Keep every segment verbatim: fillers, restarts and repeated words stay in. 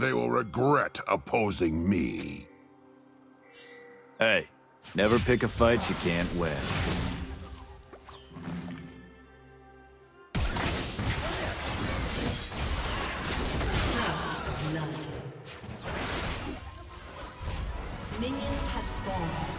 They will regret opposing me. Hey, never pick a fight you can't win. Minions have spawned.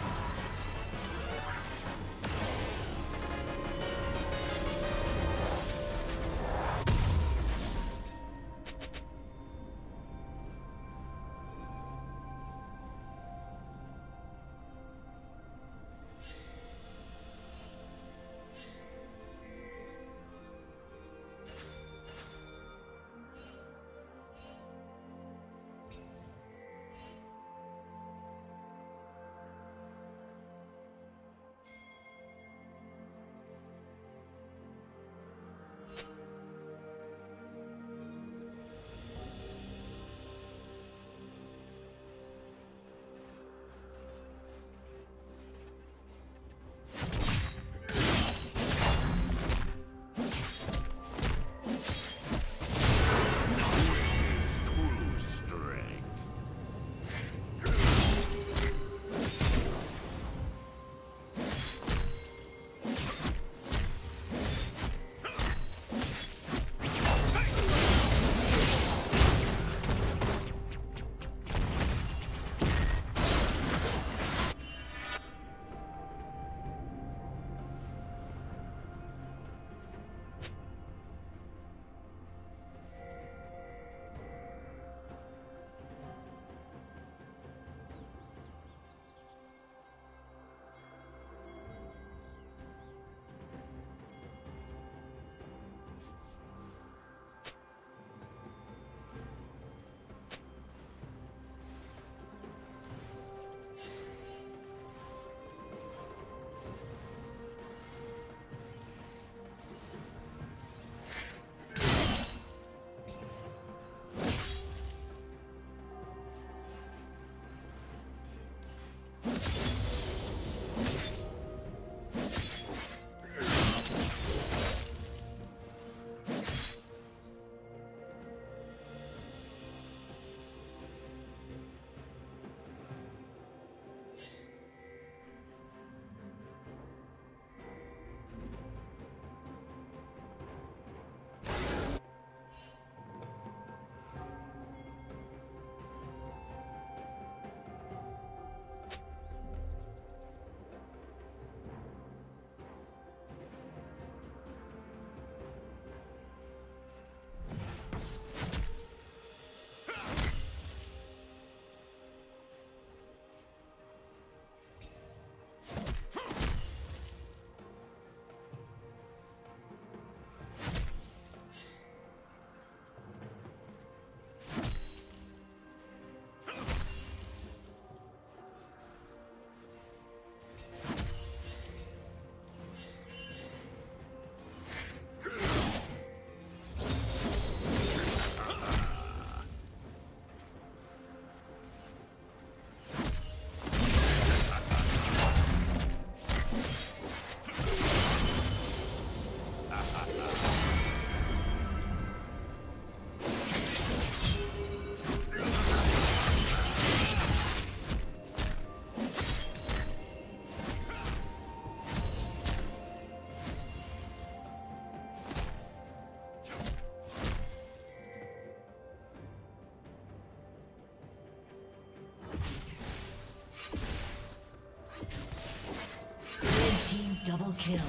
Double kill.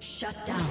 Shut down.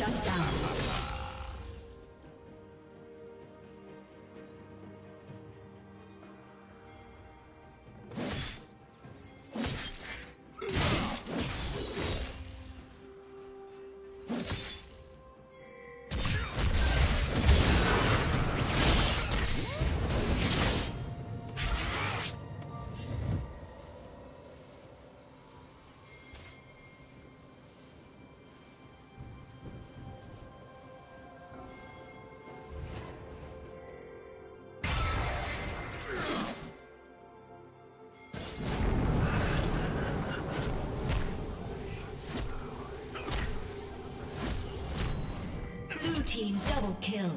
Shut down. Team double kill.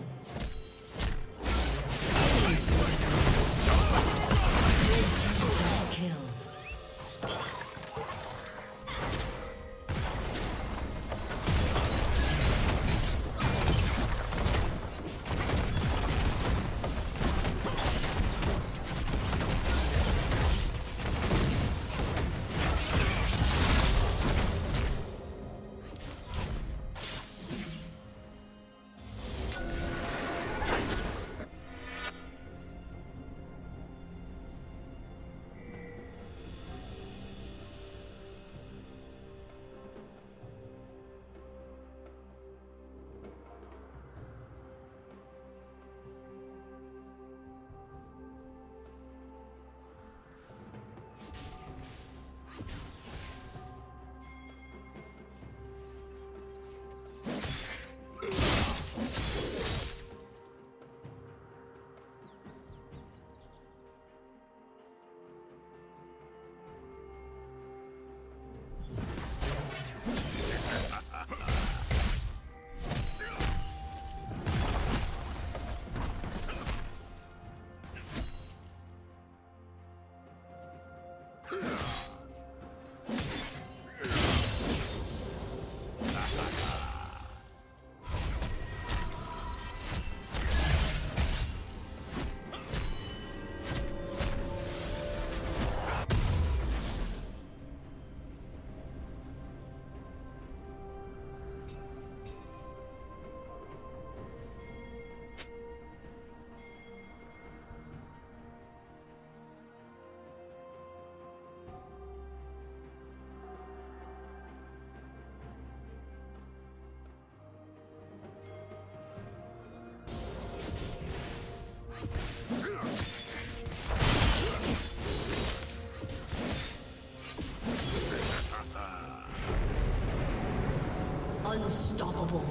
Unstoppable.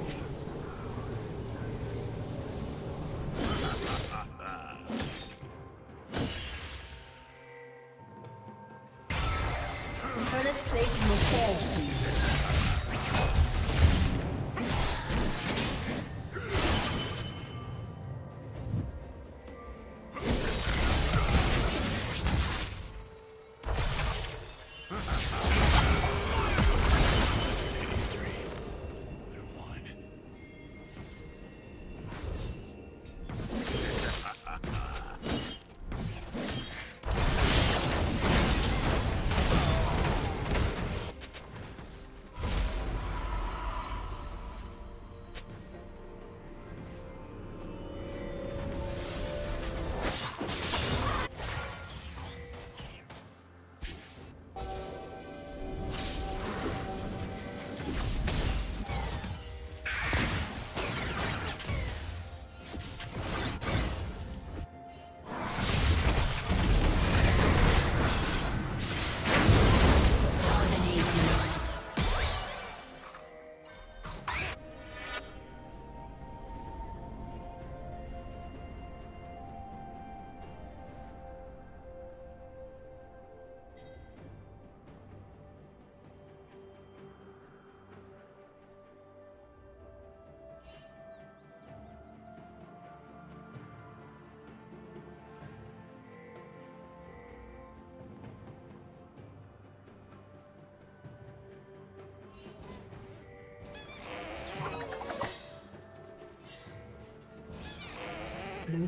Turret plate will fall soon. Blue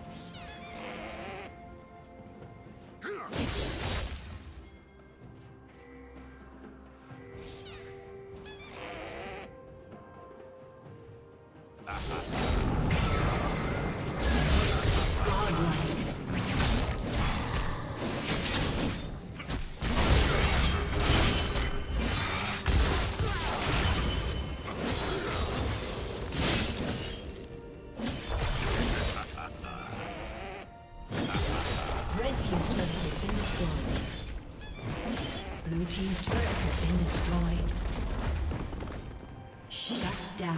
Blue team's turret has been destroyed. Shut down.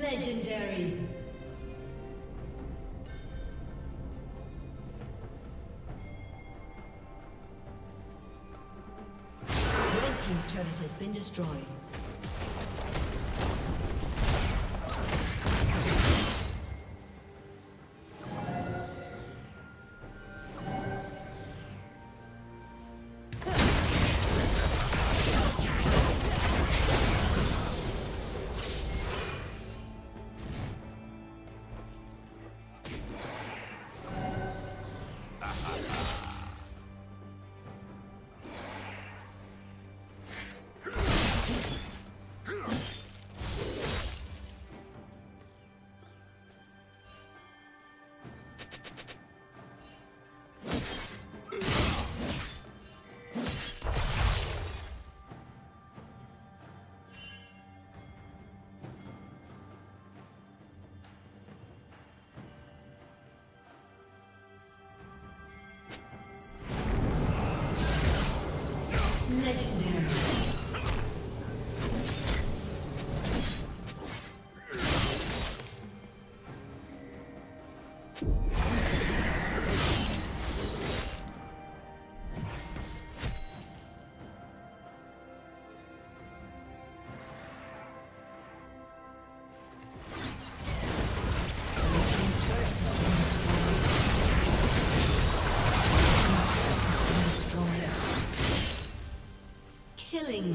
Legendary. Red team's turret has been destroyed. Legendary. Killing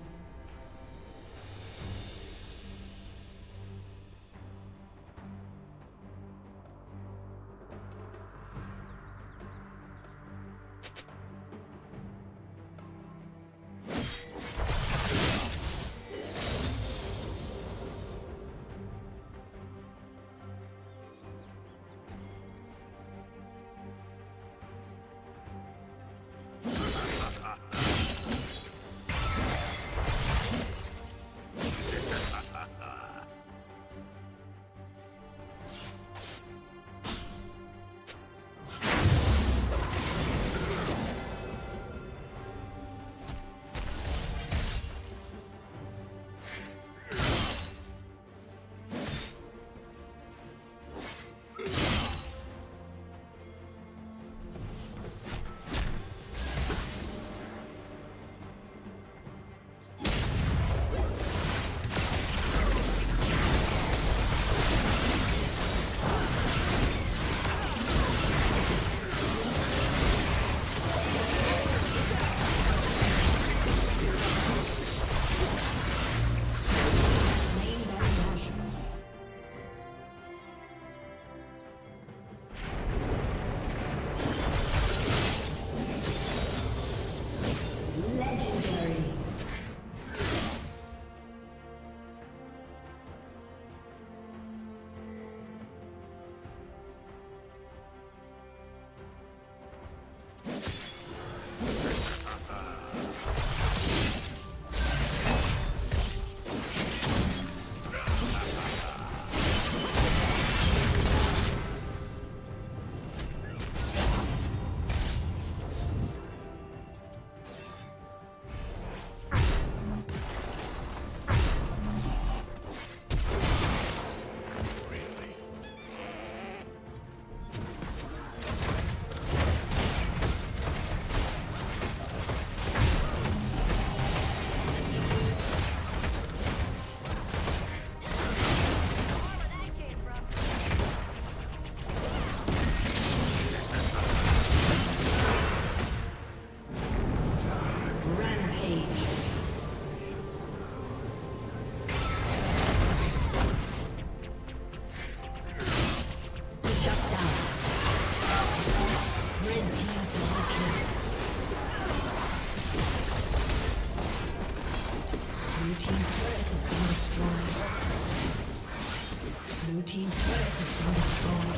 Blue team's turret has been destroyed.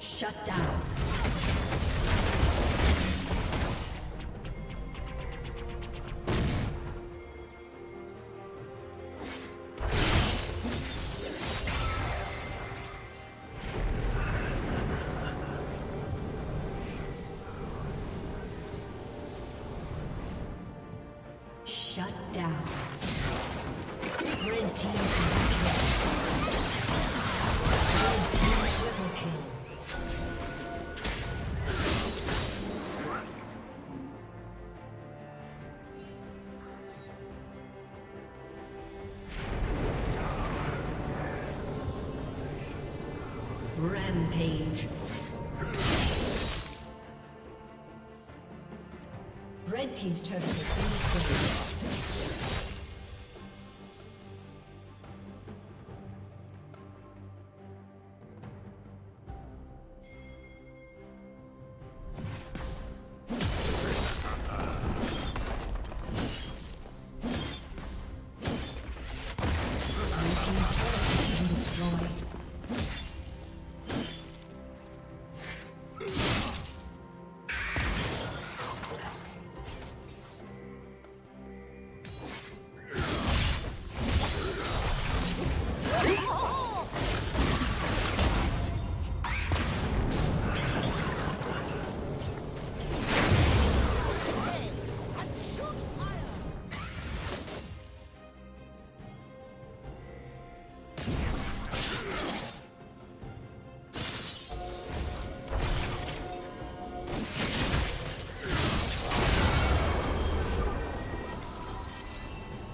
Shut down. Shut down. Red team Red team triple kill. Rampage. Red team's turret has been destroyed.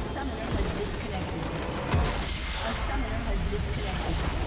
summoner has disconnected. A summoner has disconnected.